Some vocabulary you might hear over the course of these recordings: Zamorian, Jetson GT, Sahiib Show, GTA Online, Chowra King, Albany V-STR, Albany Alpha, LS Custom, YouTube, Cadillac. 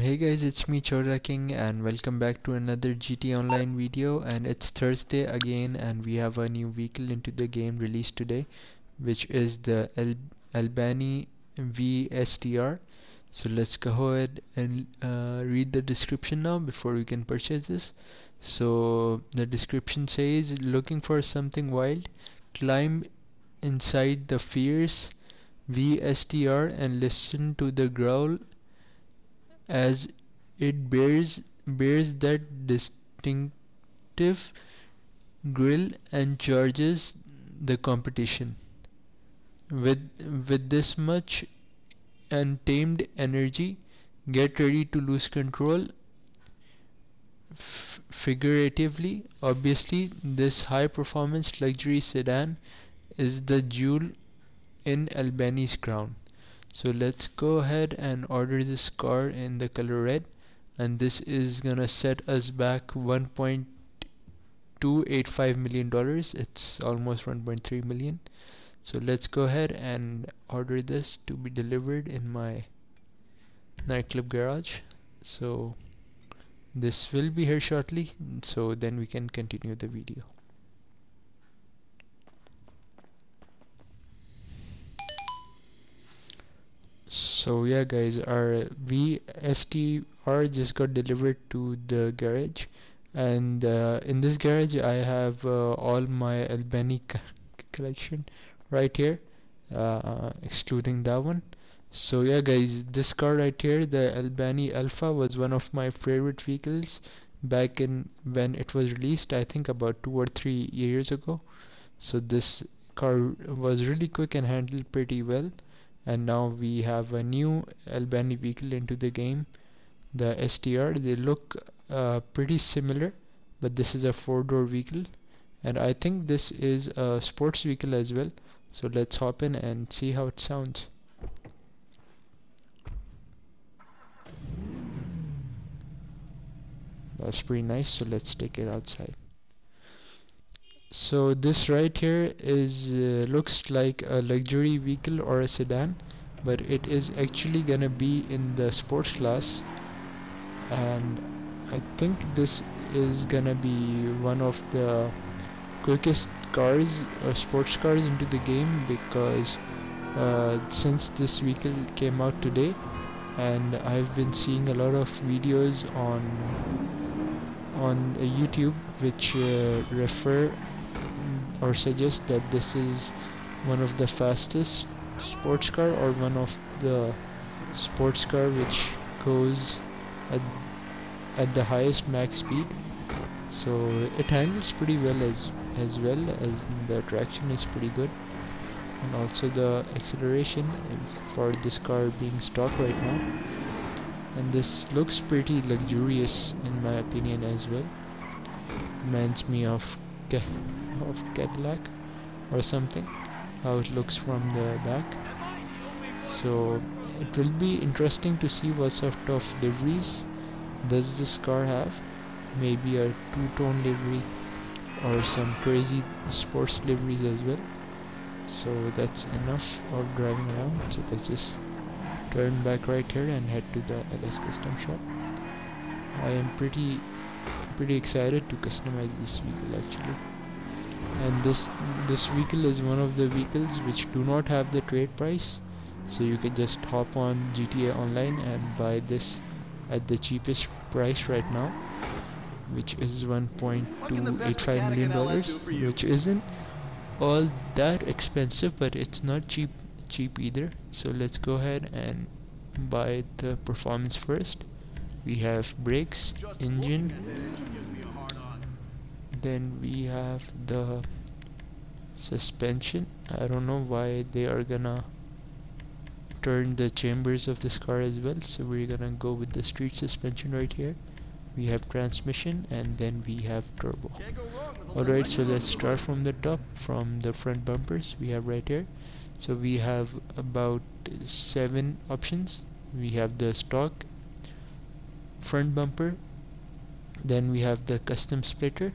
Hey guys, it's me Chowra King and welcome back to another GTA Online video. And it's Thursday again and we have a new vehicle into the game released today, which is the Albany V-STR. So let's go ahead and read the description now before we can purchase this. So the description says, looking for something wild? Climb inside the fierce V-STR and listen to the growl as it bears that distinctive grill and charges the competition with this much untamed energy. Get ready to lose control, figuratively. Obviously, this high performance luxury sedan is the jewel in Albany's crown. So let's go ahead and order this car in the color red, and this is gonna set us back $1.285 million. It's almost 1.3 million. So let's go ahead and order this to be delivered in my nightclub garage. So this will be here shortly, so then we can continue the video. So yeah guys, our V-STR just got delivered to the garage, and in this garage I have all my Albany collection right here, excluding that one. So yeah guys, this car right here, the Albany Alpha, was one of my favorite vehicles back in when it was released, I think about 2 or 3 years ago. So this car was really quick and handled pretty well. And now we have a new Albany vehicle into the game, the STR. They look pretty similar, but this is a 4-door vehicle, and I think this is a sports vehicle as well. So let's hop in and see how it sounds. That's pretty nice, so let's take it outside. So this right here is looks like a luxury vehicle or a sedan, but it is actually gonna be in the sports class, and I think this is gonna be one of the quickest cars or sports cars into the game, because since this vehicle came out today, and I've been seeing a lot of videos on YouTube which refer or suggest that this is one of the fastest sports car, or one of the sports car which goes at the highest max speed. So it handles pretty well, as the traction is pretty good, and also the acceleration for this car being stock right now. And this looks pretty luxurious in my opinion as well. Reminds me of Cadillac or something, how it looks from the back. So it will be interesting to see what sort of liveries does this car have. Maybe a two-tone livery or some crazy sports liveries as well. So that's enough of driving around, so let's just turn back right here and head to the LS Custom shop. I am pretty excited to customize this vehicle actually. And this vehicle is one of the vehicles which do not have the trade price, so you can just hop on GTA Online and buy this at the cheapest price right now, which is $1.285 million, which isn't all that expensive, but it's not cheap either. So let's go ahead and buy the performance first. We have brakes, engine, then we have the suspension. I don't know why they are gonna turn the chambers of this car as well, so we're gonna go with the street suspension right here. We have transmission, and then we have turbo. Alright, so let's start from the top, from the front bumpers we have right here. So we have about 7 options. We have the stock front bumper, then we have the custom splitter,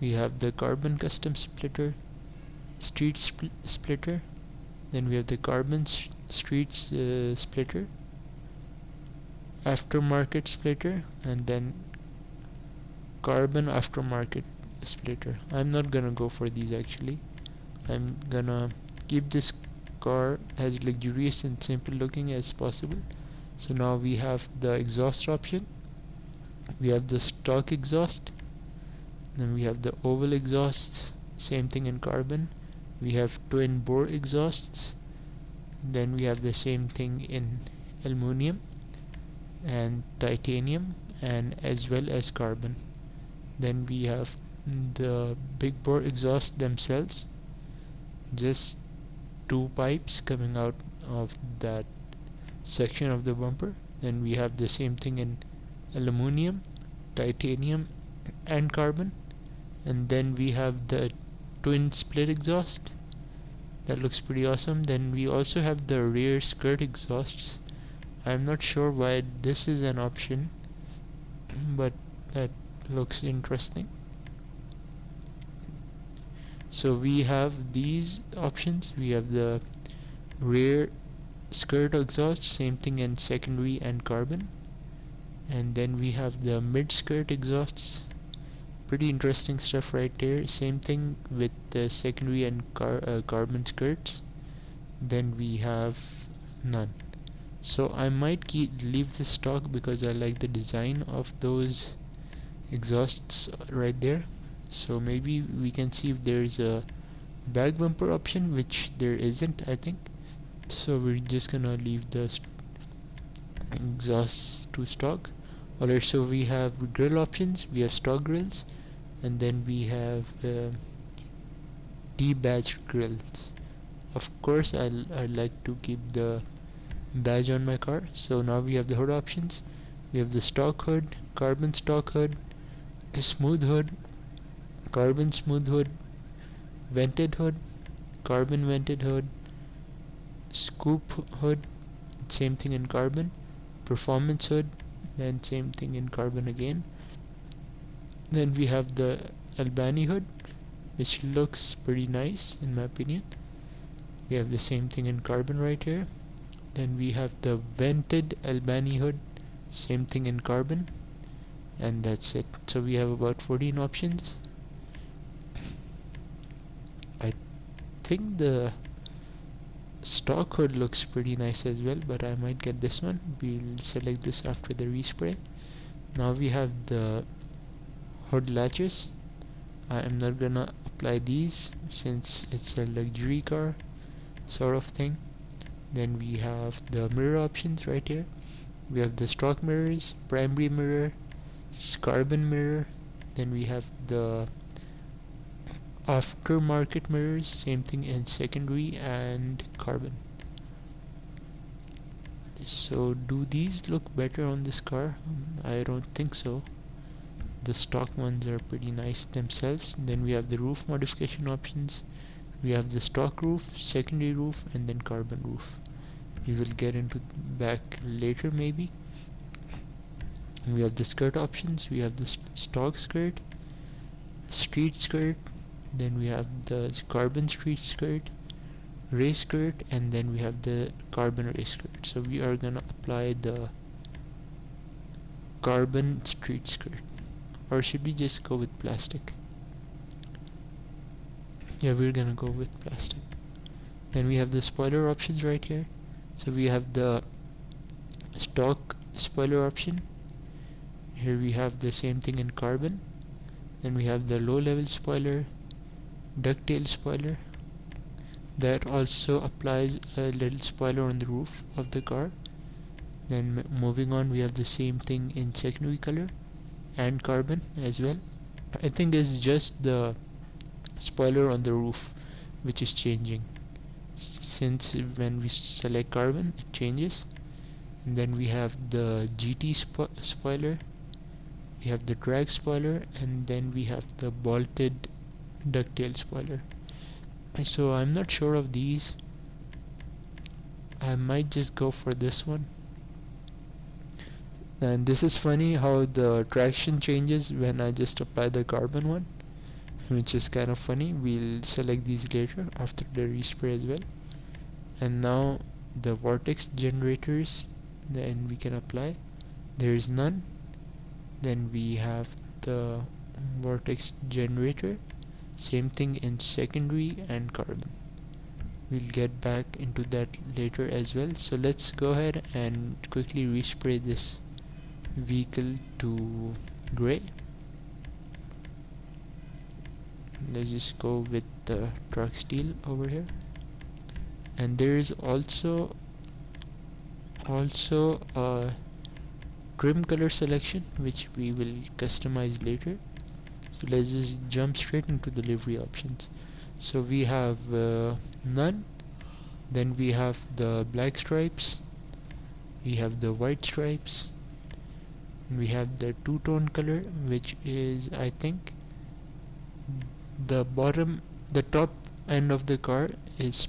we have the carbon custom splitter, street splitter, then we have the carbon street splitter, aftermarket splitter, and then carbon aftermarket splitter. I'm not gonna go for these actually. I'm gonna keep this car as luxurious and simple looking as possible. So now we have the exhaust option, we have the stock exhaust, then we have the oval exhausts, same thing in carbon, we have twin bore exhausts, then we have the same thing in aluminum and titanium and as well as carbon. Then we have the big bore exhaust themselves, just two pipes coming out of that section of the bumper. Then we have the same thing in aluminum, titanium and carbon, and then we have the twin split exhaust that looks pretty awesome. Then we also have the rear skirt exhausts. I'm not sure why this is an option, but that looks interesting. So we have these options, we have the rear skirt exhaust, same thing in secondary and carbon, and then we have the mid skirt exhausts. Pretty interesting stuff right there, same thing with the secondary and carbon skirts. Then we have none, so I might leave the stock because I like the design of those exhausts right there. So maybe we can see if there's a back bumper option, which there isn't, I think. So we're just gonna leave the exhausts to stock. Alright, so we have grill options, we have stock grills, and then we have de-badged grills. Of course I like to keep the badge on my car. So now we have the hood options, we have the stock hood, carbon stock hood, smooth hood, carbon smooth hood, vented hood, carbon vented hood, scoop hood, same thing in carbon, performance hood, then same thing in carbon again. Then we have the Albany hood, which looks pretty nice in my opinion. We have the same thing in carbon right here. Then we have the vented Albany hood, same thing in carbon, and that's it. So we have about 14 options. I think the stock hood looks pretty nice as well, but I might get this one. We'll select this after the respray. Now we have the hood latches. I am not gonna apply these since it's a luxury car sort of thing. Then we have the mirror options right here. We have the stock mirrors, primary mirror, carbon mirror, then we have the aftermarket mirrors, same thing in secondary and carbon. So do these look better on this car? I don't think so. The stock ones are pretty nice themselves. Then we have the roof modification options, we have the stock roof, secondary roof, and then carbon roof. We will get into back later maybe. We have the skirt options, we have the stock skirt, street skirt, then we have the carbon street skirt, race skirt, and then we have the carbon race skirt. So we are gonna apply the carbon street skirt, or should we just go with plastic? Yeah, we're gonna go with plastic. Then we have the spoiler options right here. So we have the stock spoiler option, here we have the same thing in carbon, then we have the low level spoiler, ducktail spoiler, that also applies a little spoiler on the roof of the car. Then moving on, we have the same thing in secondary color and carbon as well. I think it's just the spoiler on the roof which is changing, since when we select carbon it changes. And then we have the GT spoiler, we have the drag spoiler, and then we have the bolted ducktail spoiler. So I'm not sure of these. I might just go for this one. And this is funny how the traction changes when I just apply the carbon one, which is kind of funny. We'll select these later after the respray as well. And now the vortex generators, then we can apply. there is none. Then we have the vortex generator, same thing in secondary and carbon. We'll get back into that later as well. So let's go ahead and quickly respray this vehicle to gray. Let's just go with the dark steel over here. And there is also a trim color selection which we will customize later. So let's just jump straight into the livery options. So we have none, then we have the black stripes, we have the white stripes, we have the two-tone color, which is, I think, the top end of the car is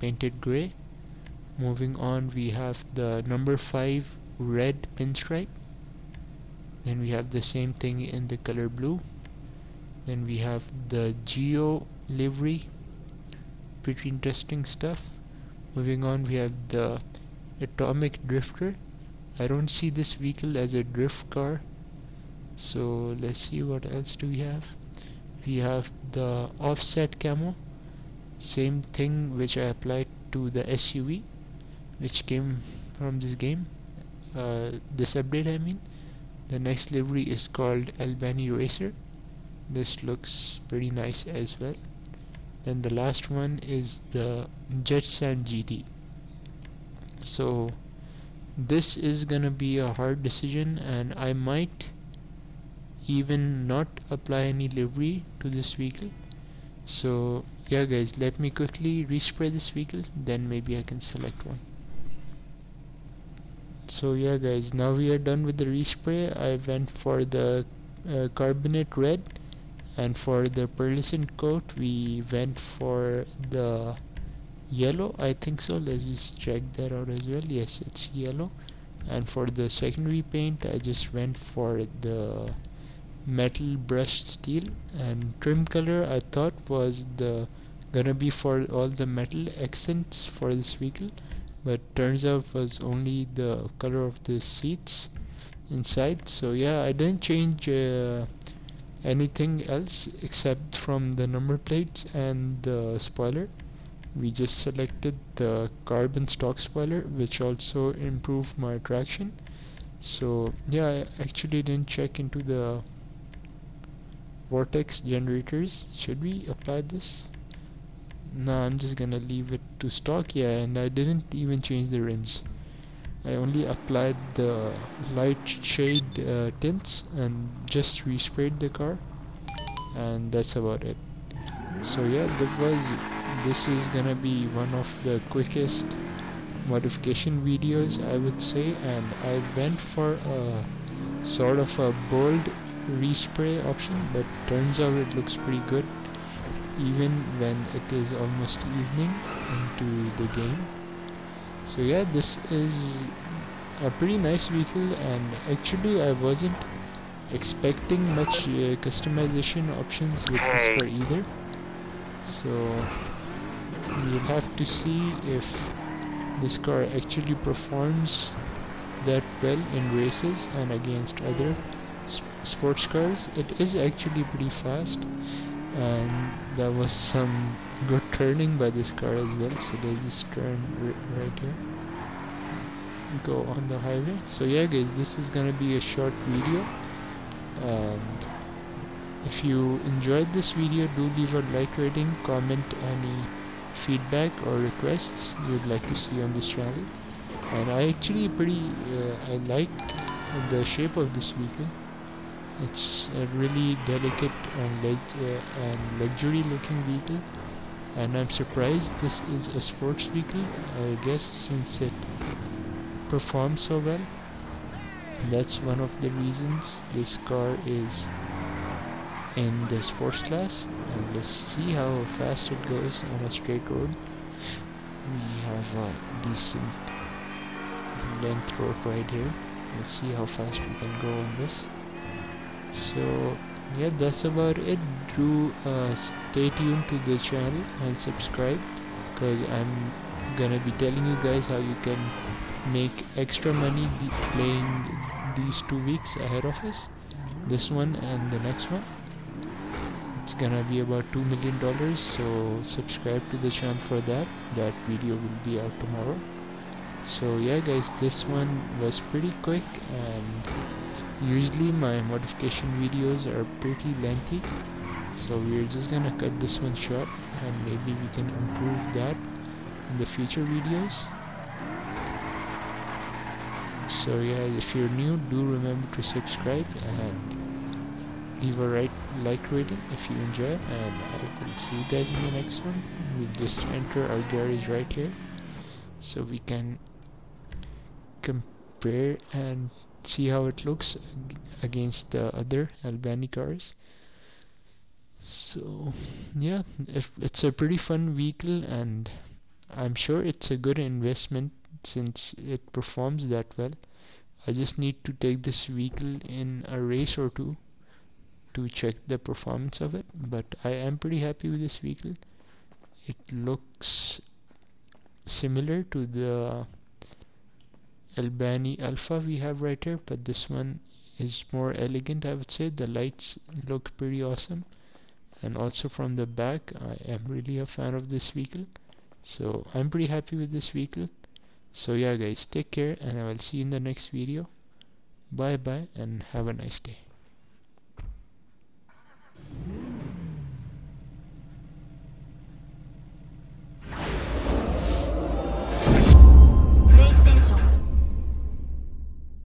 painted gray. Moving on, we have the number 5 red pinstripe, then we have the same thing in the color blue, then we have the Geo livery, pretty interesting stuff. Moving on, we have the Atomic Drifter. I don't see this vehicle as a drift car, so let's see what else do we have. We have the offset camo, same thing which I applied to the SUV which came from this game, this update I mean. The next livery is called Albany Racer. This looks pretty nice as well. Then the last one is the Jetson GT. So this is gonna be a hard decision, and I might even not apply any livery to this vehicle. So yeah guys, let me quickly respray this vehicle, then maybe I can select one. So yeah guys, now we are done with the respray. I went for the carbonate red, and for the pearlescent coat we went for the yellow, I think so. Let's just check that out as well. Yes, it's yellow. And for the secondary paint I just went for the metal brushed steel, and trim color I thought was gonna be for all the metal accents for this vehicle, but turns out was only the color of the seats inside. So yeah, I didn't change anything else except from the number plates and the spoiler. We just selected the carbon stock spoiler, which also improved my traction. So yeah, I actually didn't check into the vortex generators. Should we apply this? No, I'm just gonna leave it to stock. Yeah, and I didn't even change the rims. I only applied the light shade tints and just resprayed the car, and that's about it. So yeah, this is gonna be one of the quickest modification videos I would say, and I went for a sort of a bold respray option, but turns out it looks pretty good even when it is almost evening into the game. So yeah, this is a pretty nice vehicle, and actually I wasn't expecting much customization options with this car either. So we'll have to see if this car actually performs that well in races and against other sports cars. It is actually pretty fast, and there was some good turning by this car as well. So there's this turn right here, go on the highway. So yeah guys, this is gonna be a short video, and if you enjoyed this video, do leave a like rating, comment any feedback or requests you would like to see on this channel. And I actually I like the shape of this vehicle. It's a really delicate and luxury looking vehicle, and I'm surprised this is a sports vehicle, I guess, since it performs so well. That's one of the reasons this car is in the sports class. And let's see how fast it goes on a straight road. We have a decent length rope right here. Let's see how fast we can go on this. So yeah, that's about it. Do stay tuned to the channel and subscribe, because I'm gonna be telling you guys how you can make extra money playing these 2 weeks ahead of us, this one and the next one. It's gonna be about $2 million, so subscribe to the channel for that. That video will be out tomorrow. So yeah guys, this one was pretty quick, and usually my modification videos are pretty lengthy, so we're just gonna cut this one short, and maybe we can improve that in the future videos. So yeah, if you're new, do remember to subscribe and leave a like rating if you enjoy, and I will see you guys in the next one. We'll just enter our garage right here so we can compare and see how it looks against the other Albany cars. So yeah, it's a pretty fun vehicle, and I'm sure it's a good investment since it performs that well. I just need to take this vehicle in a race or two to check the performance of it, but I am pretty happy with this vehicle. It looks similar to the Albany Alpha we have right here, but this one is more elegant, I would say. The lights look pretty awesome, and also from the back, I am really a fan of this vehicle, so I'm pretty happy with this vehicle. So yeah guys, take care, and I will see you in the next video. Bye bye, and have a nice day.